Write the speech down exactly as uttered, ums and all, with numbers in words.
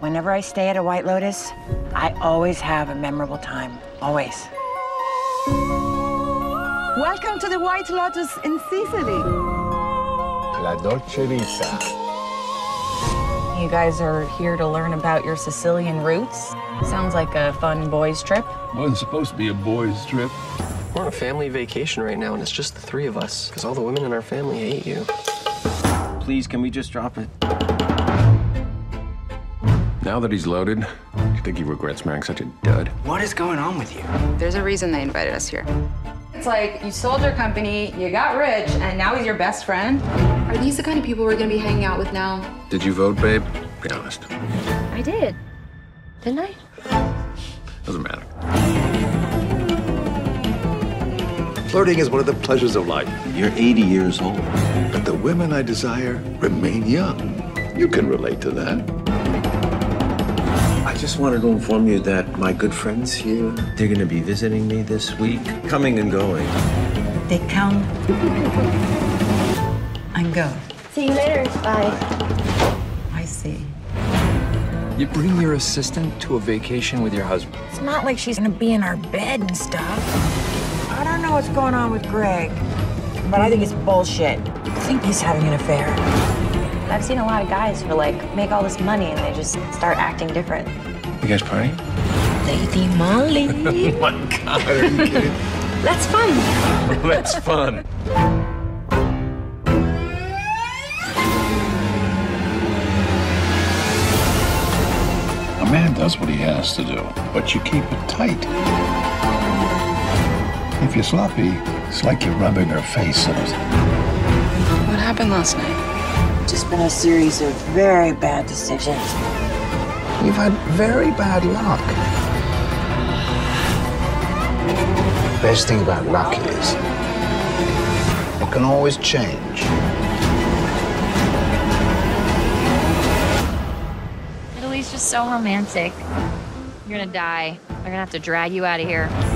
Whenever I stay at a White Lotus, I always have a memorable time, always. Welcome to the White Lotus in Sicily. La Dolce Vita. You guys are here to learn about your Sicilian roots. Sounds like a fun boys trip. Wasn't supposed to be a boys trip. We're on a family vacation right now, and it's just the three of us, because all the women in our family hate you. Please, can we just drop it? Now that he's loaded, do you think he regrets marrying such a dud? What is going on with you? There's a reason they invited us here. It's like you sold your company, you got rich, and now he's your best friend. Are these the kind of people we're gonna be hanging out with now? Did you vote, babe? Be honest. I did. Didn't I? Doesn't matter. Flirting is one of the pleasures of life. You're eighty years old. But the women I desire remain young. You can relate to that. I just want to go inform you that my good friends here, they're going to be visiting me this week, coming and going. They come and go. See you later. Bye. I see. You bring your assistant to a vacation with your husband. It's not like she's going to be in our bed and stuff. I don't know what's going on with Greg, but I think it's bullshit. I think he's having an affair. I've seen a lot of guys who, like, make all this money and they just start acting different. You guys partying? Lady Molly. Oh, my God, are you kidding? That's fun. That's fun. A man does what he has to do, but you keep it tight. If you're sloppy, it's like you're rubbing her face in it. What happened last night? It's just been a series of very bad decisions. You've had very bad luck. The best thing about luck is it can always change. Italy's just so romantic. You're gonna die. They're gonna have to drag you out of here.